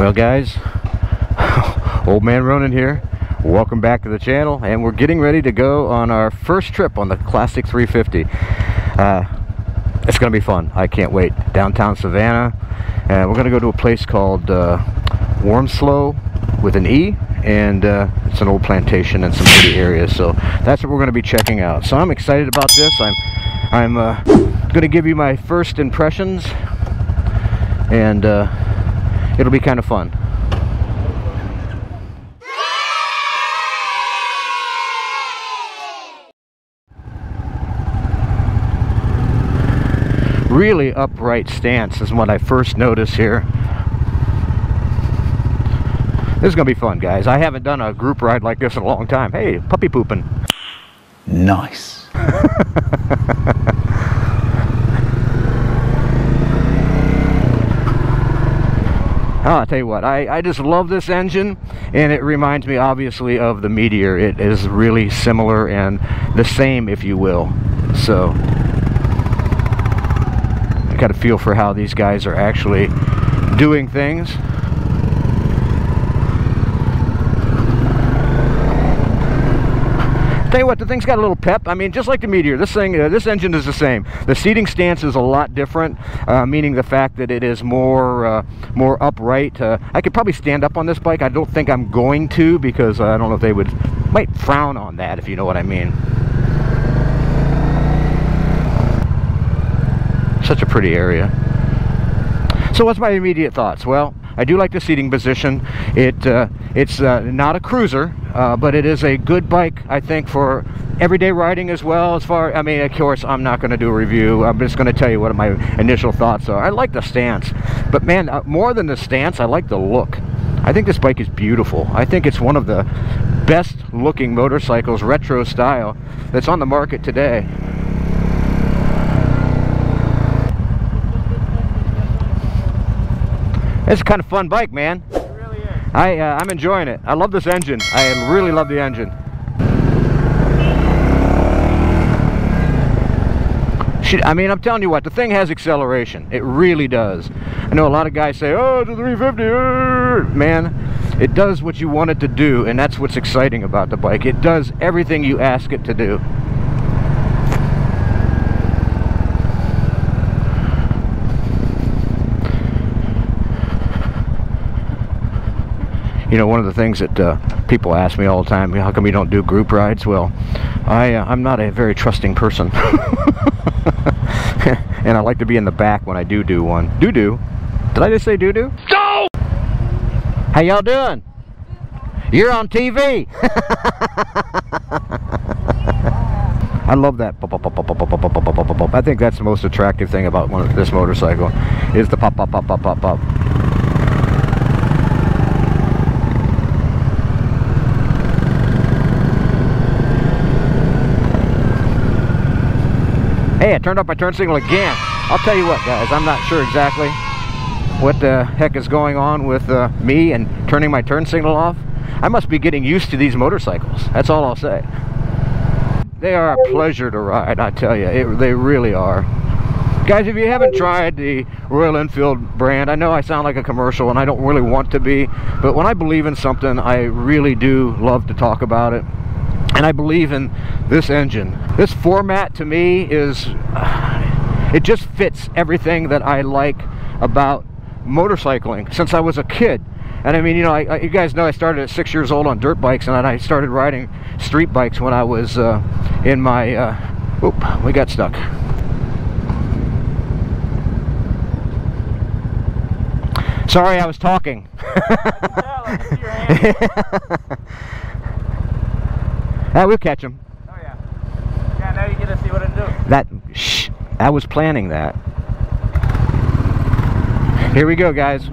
Well guys, old man Ronin here. Welcome back to the channel, and we're getting ready to go on our first trip on the Classic 350. It's gonna be fun. I can't wait. Downtown Savannah, and we're gonna go to a place called Wormsloe with an E, and it's an old plantation and some pretty areas, so that's what we're gonna be checking out. So I'm excited about this. I'm gonna give you my first impressions, and it'll be kind of fun. Really upright stance is what I first noticed here. This is gonna be fun, guys. I haven't done a group ride like this in a long time. Hey, puppy pooping. Nice. I'll tell you what, I just love this engine, and it reminds me obviously of the Meteor. It is really similar and the same, if you will. So I got a feel for how these guys are actually doing things. Tell you what, the thing's got a little pep. I mean, just like the Meteor, this thing, this engine is the same. The seating stance is a lot different, meaning the fact that it is more upright. I could probably stand up on this bike. I don't think I'm going to, because I don't know if they might frown on that, if you know what I mean. Such a pretty area. So what's my immediate thoughts? Well, I do like the seating position. It's not a cruiser, but it is a good bike, I think, for everyday riding as well. As far, I mean, of course, I'm not going to do a review. I'm just going to tell you what my initial thoughts are. I like the stance, but man, more than the stance, I like the look. I think this bike is beautiful. I think it's one of the best looking motorcycles, retro style, that's on the market today. It's a kind of fun bike, man. I'm enjoying it. I love this engine. I really love the engine. I mean, I'm telling you what, the thing has acceleration. It really does. I know a lot of guys say, oh, it's a 350. Man, it does what you want it to do, and that's what's exciting about the bike. It does everything you ask it to do. You know, one of the things that people ask me all the time, how come you don't do group rides? Well, I'm not a very trusting person. And I like to be in the back when I do one. Do-do? Did I just say do-do? No! How y'all doing? You're on TV! I love that. I think that's the most attractive thing about this motorcycle, is the pop, pop, pop, pop, pop, pop. Hey, I turned off my turn signal again. I'll tell you what, guys, I'm not sure exactly what the heck is going on with me and turning my turn signal off. I must be getting used to these motorcycles. That's all I'll say. They are a pleasure to ride, I tell you. They really are. Guys, if you haven't tried the Royal Enfield brand, I know I sound like a commercial, and I don't really want to be, but when I believe in something, I really do love to talk about it. And I believe in this engine. This format, to me, is it just fits everything that I like about motorcycling since I was a kid. And I mean, you know, you guys know I started at 6 years old on dirt bikes, and I started riding street bikes when I was in my oop, we got stuck. Sorry, I was talking. We'll catch him. Oh yeah. Yeah, now you get to see what it do. Shh. I was planning that. Here we go, guys.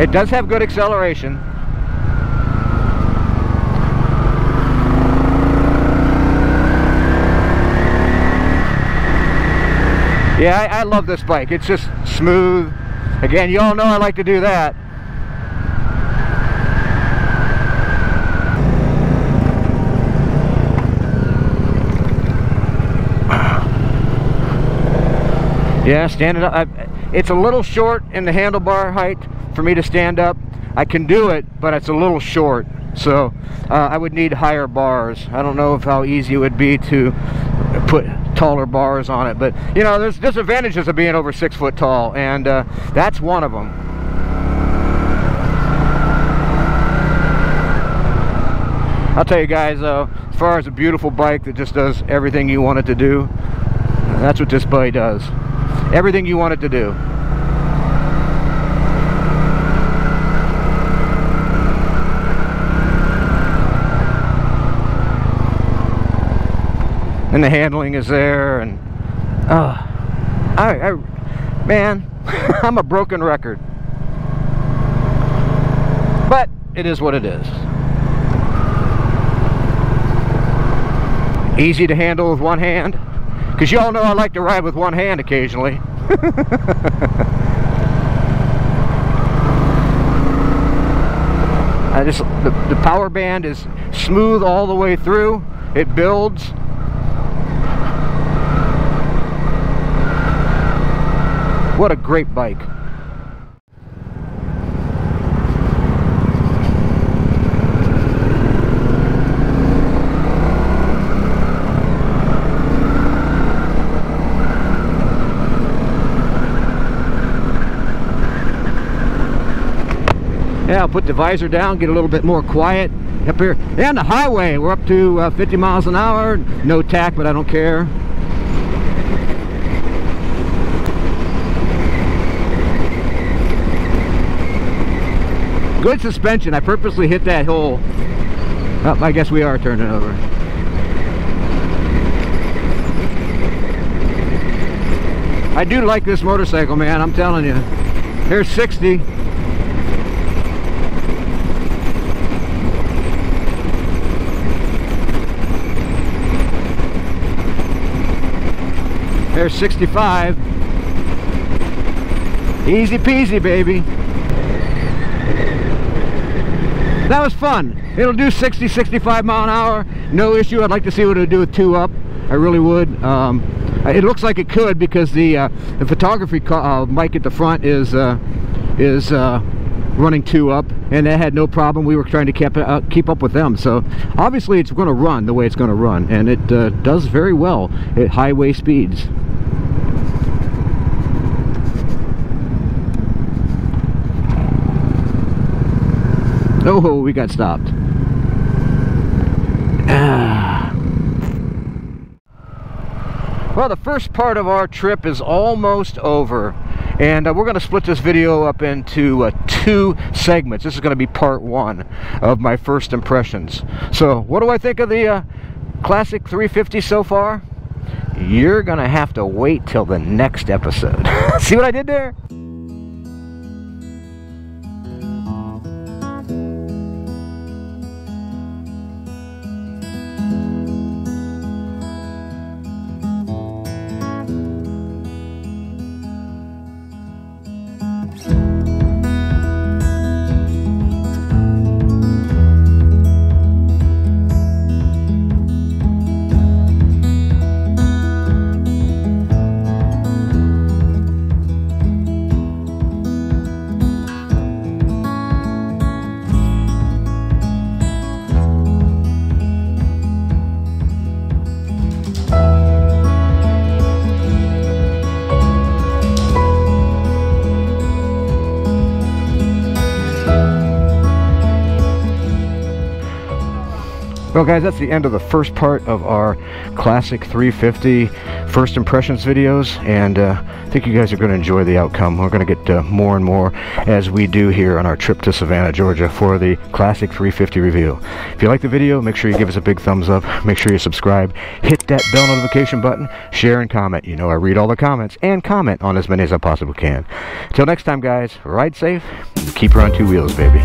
It does have good acceleration. Yeah, I love this bike. It's just smooth. Again, you all know I like to do that. Yeah, standing up. It's a little short in the handlebar height for me to stand up. I can do it, but it's a little short. So I would need higher bars. I don't know how easy it would be to put taller bars on it, but you know, there's disadvantages of being over 6 foot tall, and that's one of them. I'll tell you guys though, as far as a beautiful bike that just does everything you want it to do, that's what this buddy does. Everything you want it to do. And the handling is there, and man, I'm a broken record, but it is what it is. Easy to handle with one hand, because you all know I like to ride with one hand occasionally. The power band is smooth all the way through. It builds. What a great bike. Yeah, I'll put the visor down, get a little bit more quiet up here. Yeah, on the highway, we're up to 50 miles an hour. No tack, but I don't care. Good suspension. I purposely hit that hole. Oh, I guess we are turning over. I do like this motorcycle, man. I'm telling you. Here's 60. There's 65. Easy peasy, baby. That was fun. It'll do 60, 65 mile an hour, no issue. I'd like to see what it would do with 2 up. I really would. It looks like it could, because the photography mic at the front is running 2 up, and that had no problem. We were trying to keep up with them. So obviously it's going to run the way it's going to run, and it does very well at highway speeds. Oh, we got stopped. Well, the first part of our trip is almost over, and we're going to split this video up into 2 segments. This is going to be part 1 of my first impressions. So, what do I think of the Classic 350 so far? You're going to have to wait till the next episode. See what I did there? Well guys, that's the end of the first part of our Classic 350 first impressions videos, and I think you guys are going to enjoy the outcome. We're going to get more and more as we do here on our trip to Savannah, Georgia for the Classic 350 review. If you like the video, make sure you give us a big thumbs up, make sure you subscribe, hit that bell notification button, share and comment. You know I read all the comments, and comment on as many as I possibly can. Till next time guys, ride safe, keep her on 2 wheels, baby.